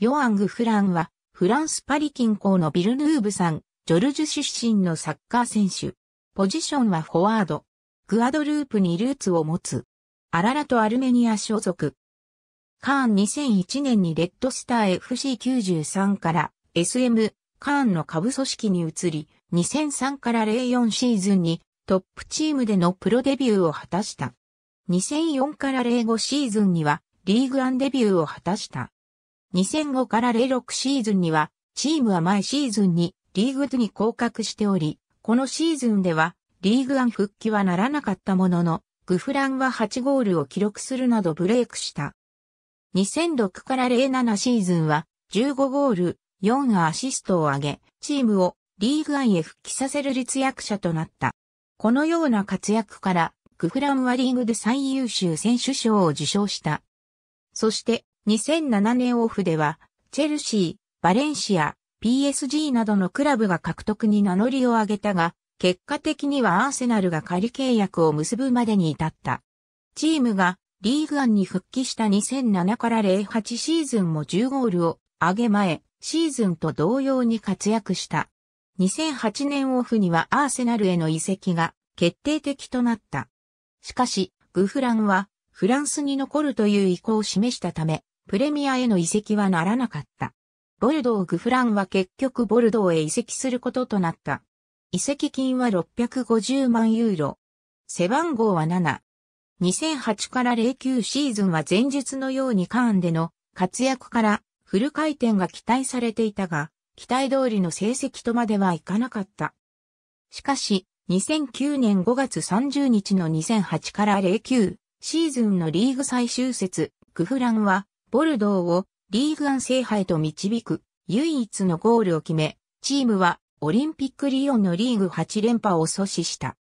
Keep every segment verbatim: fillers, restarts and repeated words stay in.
ヨアン・グフランは、フランス・パリ近郊のビルヌーブサンジョルジュ出身のサッカー選手。ポジションはフォワード。グアドループにルーツを持つ。アララト・アルメニア所属。カーンにせんいちねんにレッドスター エフシーきゅうじゅうさん から エスエム カーンの下部組織に移り、にせんさんからゼロよんシーズンにトップチームでのプロデビューを果たした。にせんよんからゼロごシーズンにはリーグワンデビューを果たした。にせんごからゼロろくシーズンには、チームは前シーズンにリーグツーに降格しており、このシーズンではリーグワン復帰はならなかったものの、グフランははちゴールを記録するなどブレイクした。にせんろくからゼロななシーズンはじゅうごゴール、よんアシストを挙げ、チームをリーグワンへ復帰させる立役者となった。このような活躍から、グフランはリーグで最優秀選手賞を受賞した。そして、にせんななねんオフでは、チェルシー、バレンシア、ピーエスジー などのクラブが獲得に名乗りを上げたが、結果的にはアーセナルが仮契約を結ぶまでに至った。チームが、リーグワンに復帰したにせんななからゼロはちシーズンもじゅうゴールを上げ前、シーズンと同様に活躍した。にせんはちねんオフにはアーセナルへの移籍が決定的となった。しかし、グフランはフランスに残るという意向を示したため、プレミアへの移籍はならなかった。ボルドーグフランは結局ボルドーへ移籍することとなった。移籍金はろっぴゃくごじゅうまんユーロ。背番号はなな。にせんはちからゼロきゅうシーズンは前述のようにカーンでの活躍からフル回転が期待されていたが、期待通りの成績とまではいかなかった。しかし、にせんきゅうねんごがつさんじゅうにちのにせんはちからゼロきゅうシーズンのリーグ最終節、グフランはボルドーをリーグワン制覇へと導く唯一のゴールを決め、チームはオリンピックリヨンのリーグはち連覇を阻止した。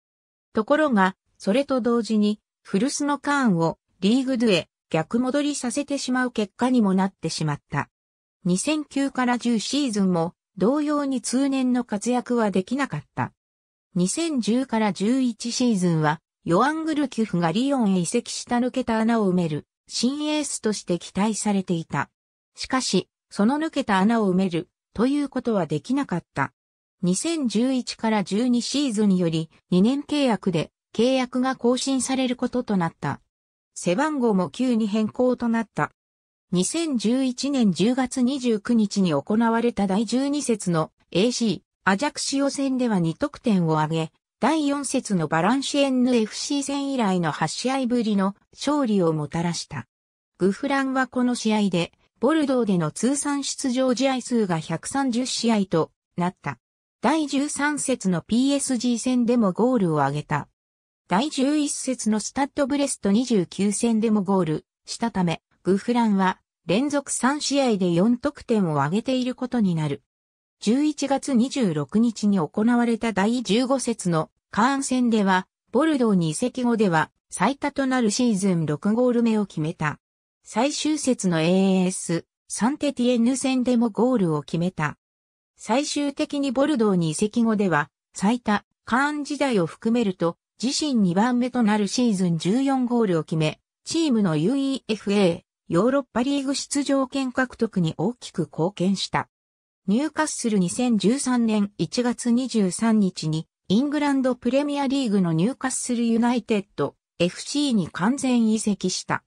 ところが、それと同時に、古巣のカーンをリーグツーへ逆戻りさせてしまう結果にもなってしまった。にせんきゅうからじゅうシーズンも同様に通年の活躍はできなかった。にせんじゅうからじゅういちシーズンはヨアン・グルキュフがリヨンへ移籍した抜けた穴を埋める新エースとして期待されていた。しかし、その抜けた穴を埋めるということはできなかった。にせんじゅういちからじゅうにシーズンよりにねん契約で契約が更新されることとなった。背番号もきゅうに変更となった。にせんじゅういちねんじゅうがつにじゅうくにちに行われた第じゅうに節の エーシー アジャクシ予選ではに得点を挙げ、第よん節のバランシエンヌ エフシー 戦以来のはち試合ぶりの勝利をもたらした。グフランはこの試合で、ボルドーでの通算出場試合数がひゃくさんじゅう試合となった。第じゅうさん節の ピーエスジー 戦でもゴールを挙げた。第じゅういち節のスタッドブレストにじゅうきゅう戦でもゴールしたため、グフランは連続さん試合でよん得点を挙げていることになる。じゅういちがつにじゅうろくにちに行われた第じゅうご節のカーン戦では、ボルドーに移籍後では最多となるシーズンろくゴール目を決めた。最終節の エーエス、サンテティエンヌ戦でもゴールを決めた。最終的にボルドーに移籍後では、最多、カーン時代を含めると、自身にばんめとなるシーズンじゅうよんゴールを決め、チームの UEFA ヨーロッパリーグ出場権獲得に大きく貢献した。ニューカッスルにせんじゅうさんねんいちがつにじゅうさんにちにイングランドプレミアリーグのニューカッスルユナイテッド エフシー に完全移籍した。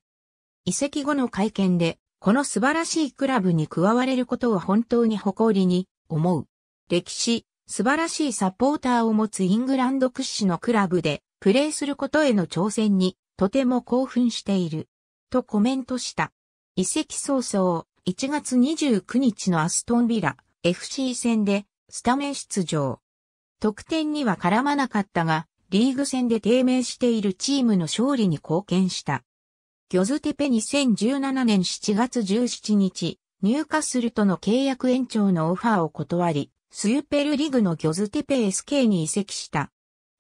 移籍後の会見で、この素晴らしいクラブに加われることを本当に誇りに思う。歴史、素晴らしいサポーターを持つイングランド屈指のクラブで、プレーすることへの挑戦にとても興奮している。とコメントした。移籍早々、いちがつにじゅうくにちのアストンビラ エフシー 戦でスタメン出場。得点には絡まなかったが、リーグ戦で低迷しているチームの勝利に貢献した。ギョズテペにせんじゅうななねんしちがつじゅうしちにち、ニューカッスルとの契約延長のオファーを断り、スユペルリグのギョズテペ エスケー に移籍した。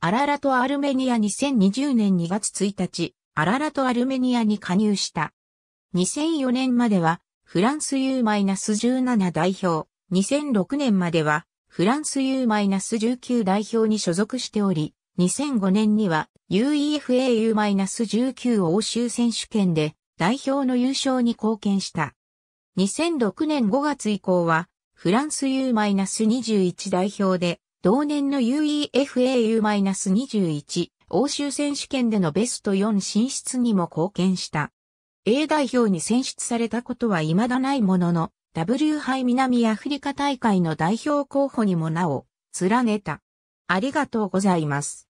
アララト・アルメニアにせんにじゅうねんにがつついたち、アララト・アルメニアに加入した。にせんよねんまでは、フランス ユーじゅうなな 代表、にせんろくねんまでは、フランス ユーじゅうきゅう 代表に所属しており、にせんごねんには、UEFA Uじゅうきゅう 欧州選手権で、代表の優勝に貢献した。にせんろくねんごがつ以降は、フランス ユーにじゅういち 代表で、同年の UEFA ユーにじゅういち 欧州選手権でのベストよん進出にも貢献した。A 代表に選出されたことは未だないものの、ダブリュー 杯南アフリカ大会の代表候補にも名を連ねた。ありがとうございます。